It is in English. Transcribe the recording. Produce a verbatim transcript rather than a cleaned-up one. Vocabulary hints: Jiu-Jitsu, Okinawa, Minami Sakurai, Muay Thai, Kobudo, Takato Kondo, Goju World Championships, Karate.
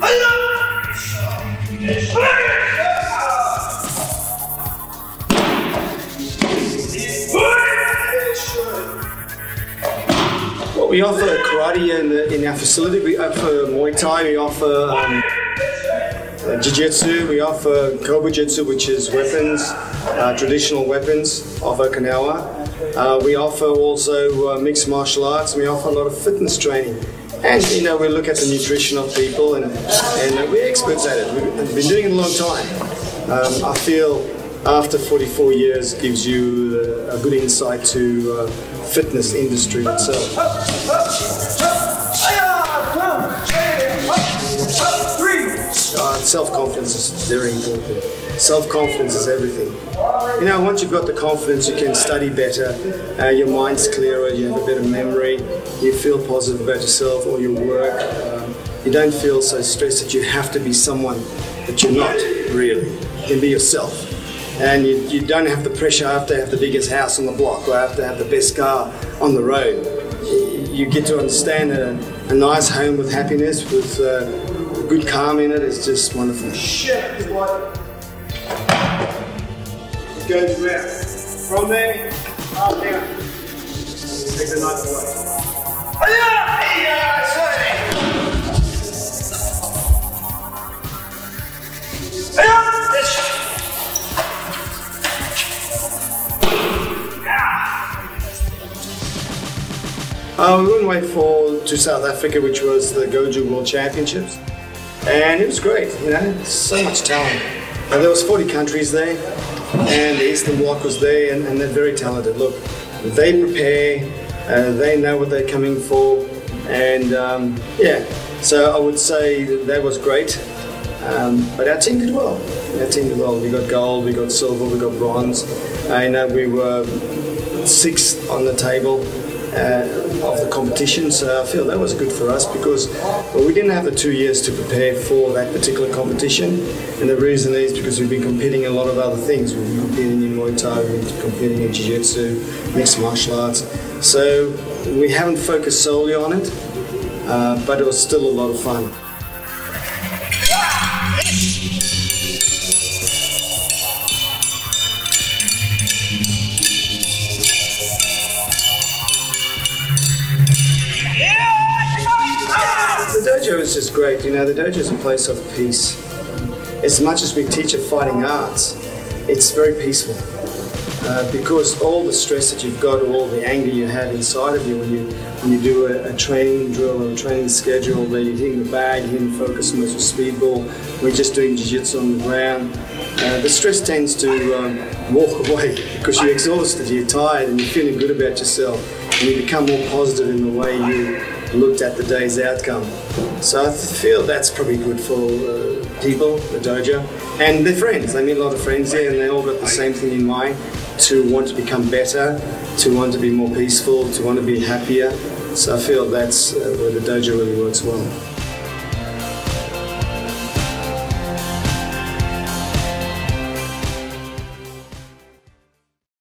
Well, we offer karate in, in our facility, we offer Muay Thai, we offer um, uh, Jiu-Jitsu, we offer Kobudo, which is weapons, uh, traditional weapons of Okinawa. Uh, we offer also uh, mixed martial arts, and we offer a lot of fitness training. And, you know, we look at the nutrition of people, and, and uh, we're experts at it. We've been doing it a long time. Um, I feel after forty-four years gives you uh, a good insight to uh, fitness industry itself. Uh, self-confidence is very important. Self-confidence is everything. You know, once you've got the confidence, you can study better, uh, your mind's clearer, you have a better memory, you feel positive about yourself or your work. Um, you don't feel so stressed that you have to be someone that you're not, really. You can be yourself. And you, you don't have the pressure, I have to have the biggest house on the block, or I have to have the best car on the road. You get to understand that a, a nice home with happiness, with uh, good calm in it, is just wonderful. Shit, boy. Go to there. From there, up there. Take the knife away. Uh, we went away for, to South Africa, which was the Goju World Championships. And it was great, you know, so much talent. Uh, there was forty countries there. And the Eastern Bloc was there, and, and they're very talented. Look, they prepare, uh, they know what they're coming for, and um, yeah. So I would say that, that was great, um, but our team did well. Our team did well. We got gold, we got silver, we got bronze, and uh, we were sixth on the table uh, of the competition. So I feel that was good for us because well, we didn't have the two years to prepare for that particular competition. And the reason is because we've been competing in a lot of other things. We've been competing in Muay Thai, we've been competing in Jiu-Jitsu, mixed martial arts. So we haven't focused solely on it, uh, but it was still a lot of fun. The dojo is just great. You know, the dojo is a place of peace. As much as we teach of fighting arts, it's very peaceful uh, because all the stress that you've got, all the anger you have inside of you when you when you do a, a training drill or a training schedule, where you're hitting the bag, you're hitting focus moves with speedball, we're just doing jiu-jitsu on the ground. Uh, the stress tends to um, walk away because you're exhausted, you're tired, and you're feeling good about yourself, and you become more positive in the way you looked at the day's outcome. So I feel that's probably good for uh, people, the dojo, and their friends. They meet a lot of friends there, and they all got the same thing in mind, to want to become better, to want to be more peaceful, to want to be happier. So I feel that's uh, where the dojo really works well.